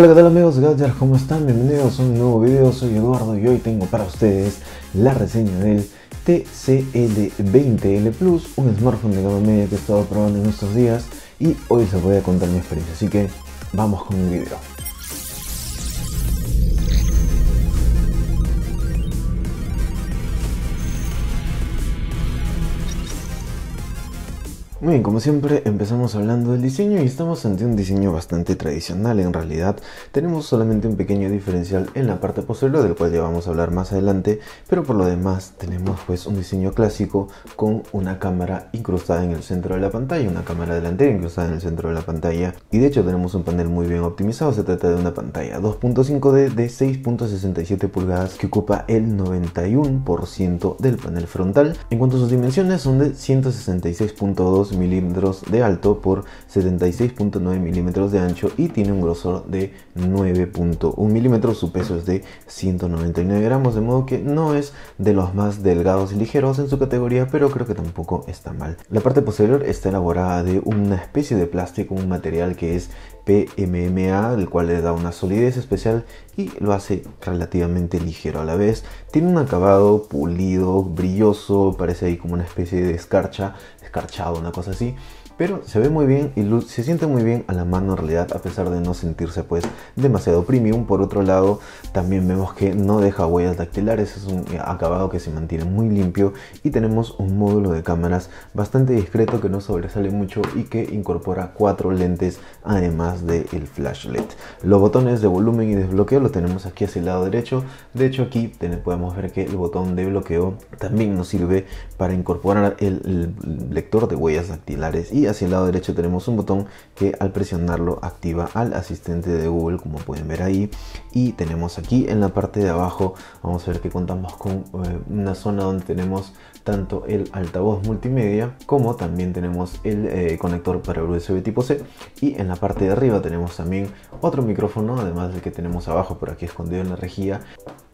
Hola, ¿qué tal amigos de GatGers? ¿Cómo están? Bienvenidos a un nuevo video, soy Eduardo y hoy tengo para ustedes la reseña del TCL 20L Plus, un smartphone de gama media que he estado probando en estos días y hoy les voy a contar mi experiencia, así que vamos con el video. Muy bien, como siempre empezamos hablando del diseño y estamos ante un diseño bastante tradicional. En realidad tenemos solamente un pequeño diferencial en la parte posterior, del cual ya vamos a hablar más adelante, pero por lo demás tenemos pues un diseño clásico con una cámara incrustada en el centro de la pantalla, una cámara delantera incrustada en el centro de la pantalla, y de hecho tenemos un panel muy bien optimizado. Se trata de una pantalla 2.5D de 6.67 pulgadas que ocupa el 91% del panel frontal. En cuanto a sus dimensiones, son de 166.2 milímetros de alto por 76.9 milímetros de ancho y tiene un grosor de 9.1 milímetros. Su peso es de 199 gramos, de modo que no es de los más delgados y ligeros en su categoría, pero creo que tampoco está mal. La parte posterior está elaborada de una especie de plástico, un material que es PMMA, el cual le da una solidez especial y lo hace relativamente ligero a la vez. Tiene un acabado pulido, brilloso, parece ahí como una especie de escarcha, escarchado, una cosa así, pero se ve muy bien y se siente muy bien a la mano en realidad, a pesar de no sentirse pues demasiado premium. Por otro lado, también vemos que no deja huellas dactilares, es un acabado que se mantiene muy limpio y tenemos un módulo de cámaras bastante discreto que no sobresale mucho y que incorpora 4 lentes además del flash LED. Los botones de volumen y desbloqueo lo tenemos aquí hacia el lado derecho. De hecho, aquí podemos ver que el botón de bloqueo también nos sirve para incorporar el lector de huellas dactilares, y hacia el lado derecho tenemos un botón que al presionarlo activa al asistente de Google, como pueden ver ahí. Y tenemos aquí en la parte de abajo, vamos a ver que contamos con una zona donde tenemos tanto el altavoz multimedia como también tenemos el conector para USB tipo C, y en la parte de arriba tenemos también otro micrófono además del que tenemos abajo por aquí escondido en la rejilla.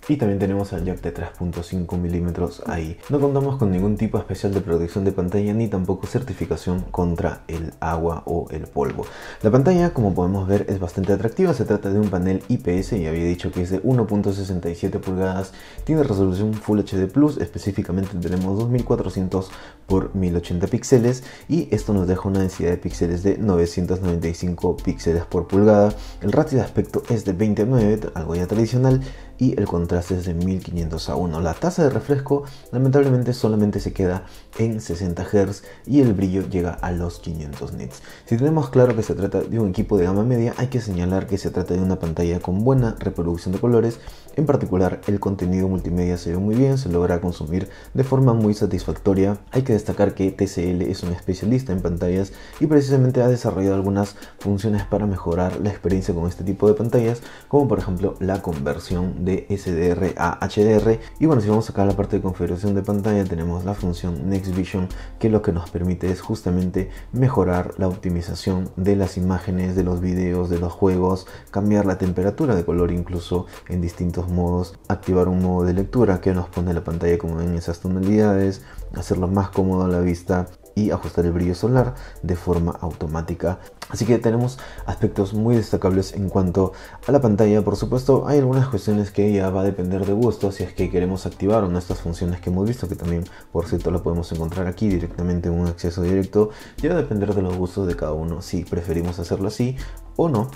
Y también tenemos el jack de 3.5 milímetros ahí. No contamos con ningún tipo especial de protección de pantalla ni tampoco certificación contra el agua o el polvo. La pantalla, como podemos ver, es bastante atractiva. Se trata de un panel IPS, y había dicho que es de 1.67 pulgadas. Tiene resolución Full HD Plus, específicamente tenemos 2400 por 1080 píxeles, y esto nos deja una densidad de píxeles de 995 píxeles por pulgada. El ratio de aspecto es de 29, algo ya tradicional, y el contraste es de 1500 a 1. La tasa de refresco lamentablemente solamente se queda en 60 Hz y el brillo llega a los 500 nits. Si tenemos claro que se trata de un equipo de gama media, hay que señalar que se trata de una pantalla con buena reproducción de colores. En particular, el contenido multimedia se ve muy bien, se logra consumir de forma muy satisfactoria. Hay que destacar que TCL es un especialista en pantallas y precisamente ha desarrollado algunas funciones para mejorar la experiencia con este tipo de pantallas, como por ejemplo la conversión de SDR a HDR. Y bueno, si vamos acá a la parte de configuración de pantalla, tenemos la función Next Vision, que lo que nos permite es justamente mejorar la optimización de las imágenes, de los videos, de los juegos, cambiar la temperatura de color incluso en distintos modos, activar un modo de lectura que nos pone la pantalla como en esas tonalidades, hacerlo más cómodo a la vista y ajustar el brillo solar de forma automática. Así que tenemos aspectos muy destacables en cuanto a la pantalla. Por supuesto, hay algunas cuestiones que ya va a depender de gusto, si es que queremos activar o no estas funciones que hemos visto, que también por cierto la podemos encontrar aquí directamente en un acceso directo. Ya va a depender de los gustos de cada uno, si preferimos hacerlo así o no.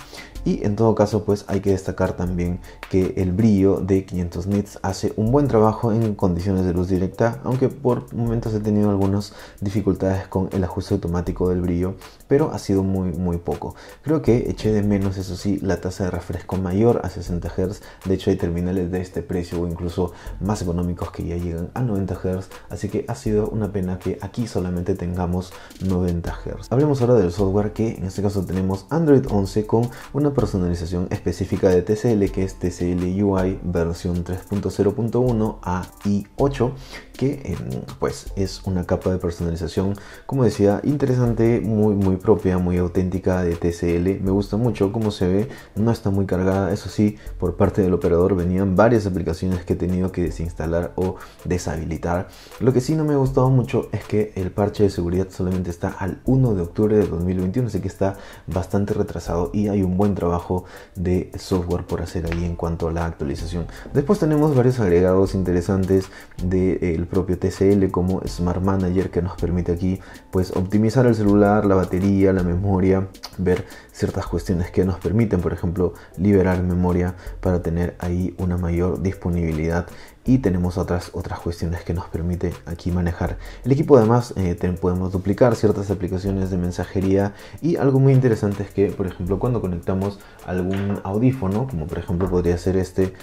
Y en todo caso, pues hay que destacar también que el brillo de 500 nits hace un buen trabajo en condiciones de luz directa, aunque por momentos he tenido algunas dificultades con el ajuste automático del brillo, pero ha sido muy poco. Creo que eché de menos, eso sí, la tasa de refresco mayor a 60 Hz. De hecho, hay terminales de este precio o incluso más económicos que ya llegan a 90 Hz, así que ha sido una pena que aquí solamente tengamos 90 Hz. Hablemos ahora del software, que en este caso tenemos Android 11 con una personalización específica de TCL, que es TCL UI versión 3.0.1 a i8, que pues es una capa de personalización, como decía, interesante, muy propia, muy auténtica de TCL. Me gusta mucho cómo se ve, no está muy cargada. Eso sí, por parte del operador venían varias aplicaciones que he tenido que desinstalar o deshabilitar. Lo que sí no me ha gustado mucho es que el parche de seguridad solamente está al 1 de octubre de 2021, así que está bastante retrasado mercado y hay un buen trabajo de software por hacer ahí en cuanto a la actualización. Después tenemos varios agregados interesantes del propio TCL como Smart Manager, que nos permite aquí pues optimizar el celular, la batería, la memoria, ver ciertas cuestiones que nos permiten, por ejemplo, liberar memoria para tener ahí una mayor disponibilidad. Y tenemos otras cuestiones que nos permite aquí manejar el equipo. Además podemos duplicar ciertas aplicaciones de mensajería, y algo muy interesante es que, por ejemplo, cuando conectamos algún audífono, como por ejemplo podría ser este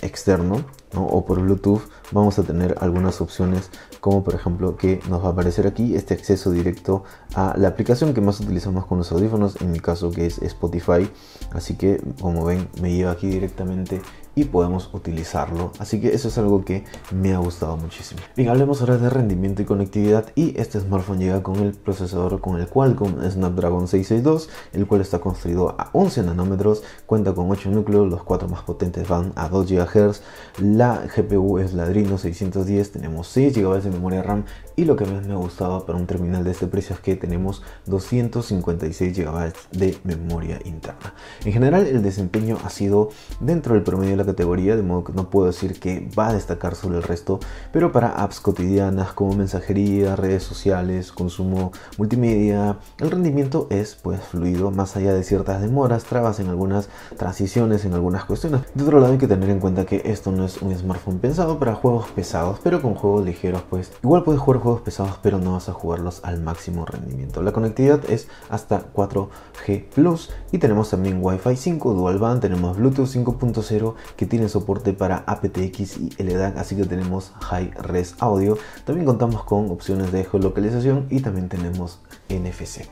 externo, ¿no?, o por Bluetooth, vamos a tener algunas opciones, como por ejemplo que nos va a aparecer aquí este acceso directo a la aplicación que más utilizamos con los audífonos, en mi caso que es Spotify. Así que como ven, me lleva aquí directamente y podemos utilizarlo, así que eso es algo que me ha gustado muchísimo. Bien, hablemos ahora de rendimiento y conectividad, y este smartphone llega con el procesador con el Qualcomm Snapdragon 662, el cual está construido a 11 nanómetros, cuenta con 8 núcleos, los 4 más potentes van a 2 GHz, la GPU es la Adreno 610, tenemos 6 GB de memoria RAM, y lo que más me ha gustado para un terminal de este precio es que tenemos 256 GB de memoria interna. En general, el desempeño ha sido dentro del promedio de la categoría, de modo que no puedo decir que va a destacar sobre el resto, pero para apps cotidianas como mensajería, redes sociales, consumo multimedia, el rendimiento es pues fluido, más allá de ciertas demoras, trabas en algunas transiciones, en algunas cuestiones. De otro lado, hay que tener en cuenta que esto no es un smartphone pensado para juegos pesados, pero con juegos ligeros pues igual puedes jugar juegos pesados, pero no vas a jugarlos al máximo rendimiento. La conectividad es hasta 4G plus, y tenemos también Wi-Fi 5 dual band, tenemos Bluetooth 5.0 que tiene soporte para aptX y LDAC, así que tenemos High Res Audio. También contamos con opciones de geolocalización y también tenemos NFC.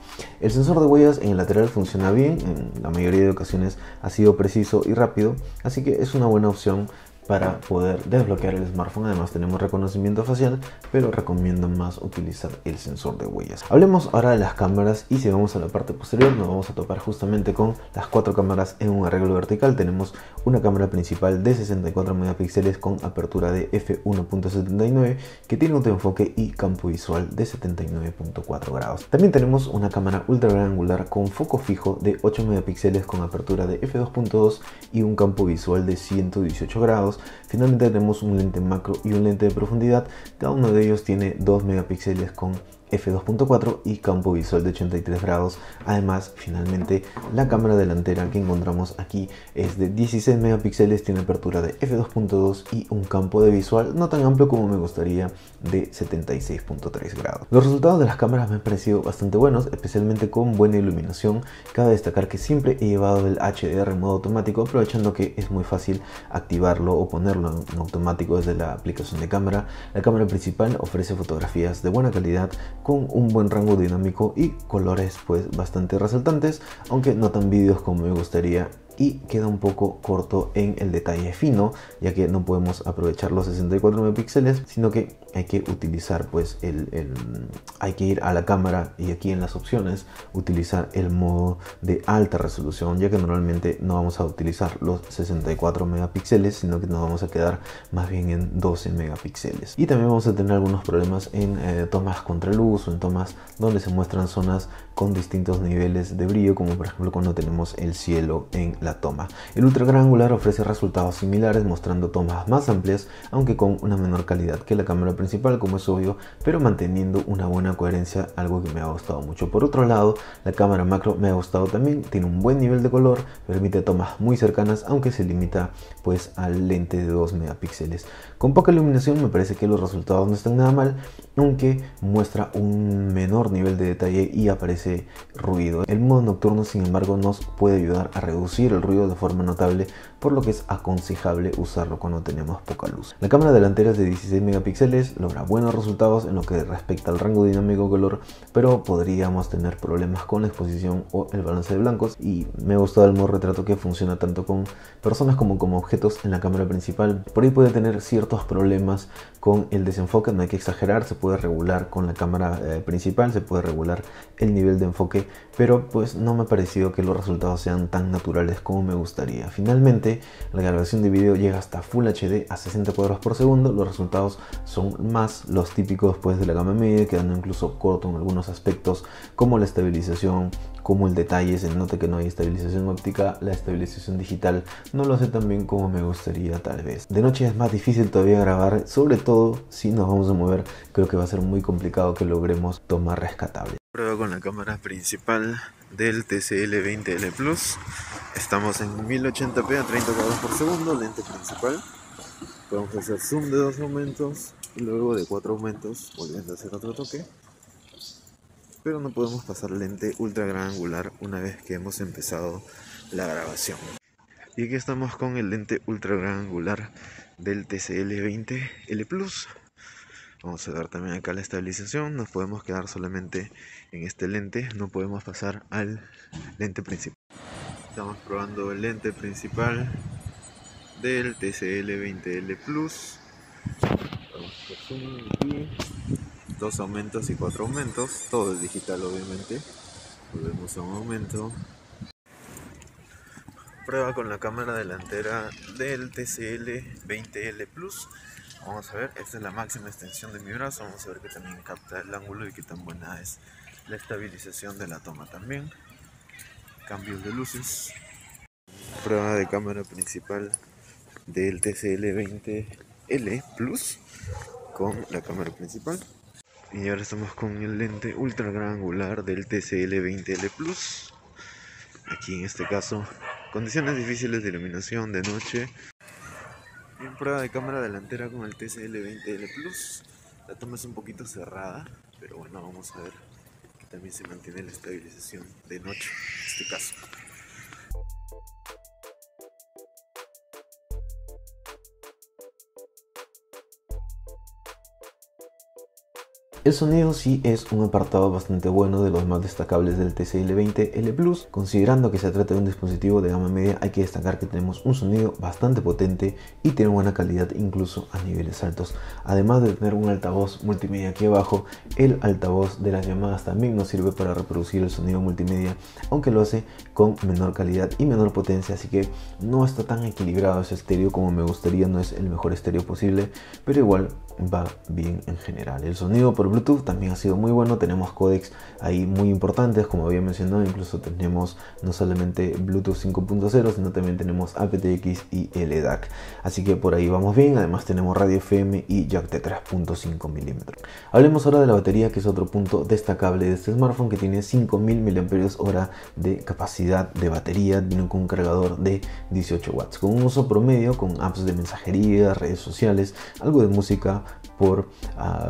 El sensor de huellas en el lateral funciona bien, en la mayoría de ocasiones ha sido preciso y rápido, así que es una buena opción para poder desbloquear el smartphone. Además tenemos reconocimiento facial, pero recomiendo más utilizar el sensor de huellas. Hablemos ahora de las cámaras, y si vamos a la parte posterior nos vamos a topar justamente con las 4 cámaras en un arreglo vertical. Tenemos una cámara principal de 64 megapíxeles con apertura de f1.79 que tiene autoenfoque y campo visual de 79.4 grados. También tenemos una cámara ultra gran angular con foco fijo de 8 megapíxeles con apertura de f2.2 y un campo visual de 118 grados. Finalmente tenemos un lente macro y un lente de profundidad, cada uno de ellos tiene 2 megapíxeles con f2.4 y campo visual de 83 grados. Además, finalmente, la cámara delantera que encontramos aquí es de 16 megapíxeles, tiene apertura de f2.2 y un campo de visual no tan amplio como me gustaría, de 76.3 grados. Los resultados de las cámaras me han parecido bastante buenos, especialmente con buena iluminación. Cabe destacar que siempre he llevado el HDR en modo automático, aprovechando que es muy fácil activarlo o ponerlo en automático desde la aplicación de cámara. La cámara principal ofrece fotografías de buena calidad, con un buen rango dinámico y colores pues bastante resaltantes, aunque no tan vívidos como me gustaría, y queda un poco corto en el detalle fino, ya que no podemos aprovechar los 64 megapíxeles, sino que hay que utilizar pues hay que ir a la cámara y aquí en las opciones utilizar el modo de alta resolución, ya que normalmente no vamos a utilizar los 64 megapíxeles, sino que nos vamos a quedar más bien en 12 megapíxeles. Y también vamos a tener algunos problemas en tomas contra luz o en tomas donde se muestran zonas con distintos niveles de brillo, como por ejemplo cuando tenemos el cielo en la toma. El ultra gran angular ofrece resultados similares, mostrando tomas más amplias, aunque con una menor calidad que la cámara principal, como es obvio, pero manteniendo una buena coherencia, algo que me ha gustado mucho. Por otro lado, la cámara macro me ha gustado también, tiene un buen nivel de color, permite tomas muy cercanas, aunque se limita pues al lente de 2 megapíxeles. Con poca iluminación me parece que los resultados no están nada mal, aunque muestra un menor nivel de detalle y aparece ruido. El modo nocturno, sin embargo, nos puede ayudar a reducir el ruido de forma notable, por lo que es aconsejable usarlo cuando tenemos poca luz. La cámara delantera es de 16 megapíxeles, logra buenos resultados en lo que respecta al rango dinámico de color, pero podríamos tener problemas con la exposición o el balance de blancos, y me ha gustado el modo retrato, que funciona tanto con personas como con objetos en la cámara principal. Por ahí puede tener ciertos problemas con el desenfoque, no hay que exagerar, se puede regular con la cámara principal, se puede regular el nivel de enfoque, pero pues no me ha parecido que los resultados sean tan naturales como me gustaría. Finalmente, la grabación de vídeo llega hasta Full HD a 60 cuadros por segundo. Los resultados son más los típicos pues de la gama media, quedando incluso corto en algunos aspectos como la estabilización como el detalle, se nota que no hay estabilización óptica, la estabilización digital no lo hace tan bien como me gustaría tal vez. De noche es más difícil todavía grabar, sobre todo si nos vamos a mover, creo que va a ser muy complicado que logremos tomar rescatable. Prueba con la cámara principal del TCL 20L Plus, estamos en 1080p a 30 cuadros por segundo, lente principal, podemos hacer zoom de 2 aumentos y luego de 4 aumentos, volviendo a hacer otro toque. Pero no podemos pasar lente ultra gran angular una vez que hemos empezado la grabación. Y aquí estamos con el lente ultra gran angular del TCL 20L Plus. Vamos a ver también acá la estabilización, nos podemos quedar solamente en este lente, no podemos pasar al lente principal. Estamos probando el lente principal del TCL 20L Plus. Vamos a zoom aquí. 2 aumentos y 4 aumentos, todo es digital obviamente. Volvemos a un aumento. Prueba con la cámara delantera del TCL 20L Plus. Vamos a ver, esta es la máxima extensión de mi brazo. Vamos a ver que también capta el ángulo y qué tan buena es la estabilización de la toma también. Cambios de luces. Prueba de cámara principal del TCL 20L Plus con la cámara principal. Y ahora estamos con el lente ultra gran angular del TCL 20L Plus. Aquí en este caso, condiciones difíciles de iluminación de noche. Bien, prueba de cámara delantera con el TCL 20L Plus. La toma es un poquito cerrada, pero bueno, vamos a ver que también se mantiene la estabilización de noche en este caso. El sonido sí es un apartado bastante bueno, de los más destacables del TCL 20L Plus. Considerando que se trata de un dispositivo de gama media, hay que destacar que tenemos un sonido bastante potente y tiene buena calidad incluso a niveles altos. Además de tener un altavoz multimedia aquí abajo, el altavoz de las llamadas también nos sirve para reproducir el sonido multimedia, aunque lo hace con menor calidad y menor potencia, así que no está tan equilibrado ese estéreo como me gustaría, no es el mejor estéreo posible, pero igual va bien en general. El sonido por Bluetooth también ha sido muy bueno, tenemos códecs ahí muy importantes como había mencionado, incluso tenemos no solamente Bluetooth 5.0 sino también tenemos aptX y LDAC, así que por ahí vamos bien. Además tenemos radio FM y jack de 3.5 mm. Hablemos ahora de la batería, que es otro punto destacable de este smartphone, que tiene 5000 mAh de capacidad de batería, viene con un cargador de 18 watts, con un uso promedio con apps de mensajería, redes sociales, algo de música por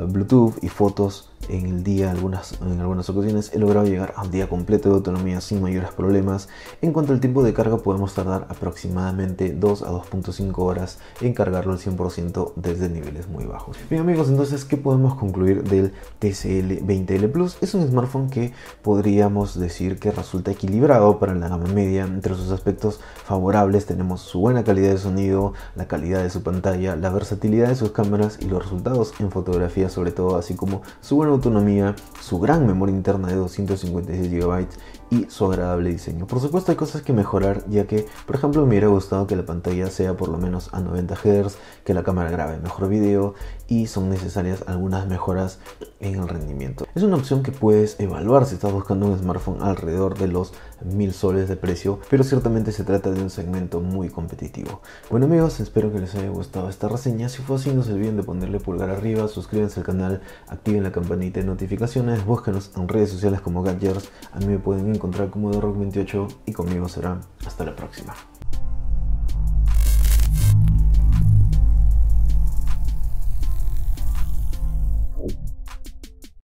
Bluetooth y fotos en el día. En algunas ocasiones he logrado llegar a un día completo de autonomía sin mayores problemas. En cuanto al tiempo de carga, podemos tardar aproximadamente 2 a 2.5 horas en cargarlo al 100% desde niveles muy bajos. Bien amigos, entonces, ¿qué podemos concluir del TCL 20L Plus? Es un smartphone que podríamos decir que resulta equilibrado para la gama media. Entre sus aspectos favorables tenemos su buena calidad de sonido, la calidad de su pantalla, la versatilidad de sus cámaras y los resultados en fotografía sobre todo, así como su buena autonomía, su gran memoria interna de 256 GB y su agradable diseño. Por supuesto hay cosas que mejorar, ya que por ejemplo me hubiera gustado que la pantalla sea por lo menos a 90 Hz, que la cámara grabe mejor video y son necesarias algunas mejoras en el rendimiento. Es una opción que puedes evaluar si estás buscando un smartphone alrededor de los 1000 soles de precio, pero ciertamente se trata de un segmento muy competitivo. Bueno amigos, espero que les haya gustado esta reseña, si fue así no se olviden de ponerle pulgar arriba, suscríbanse al canal, activen la campanita de notificaciones, búsquenos en redes sociales como GatGers, a mí me pueden encontrar como TheRock28 y conmigo será hasta la próxima.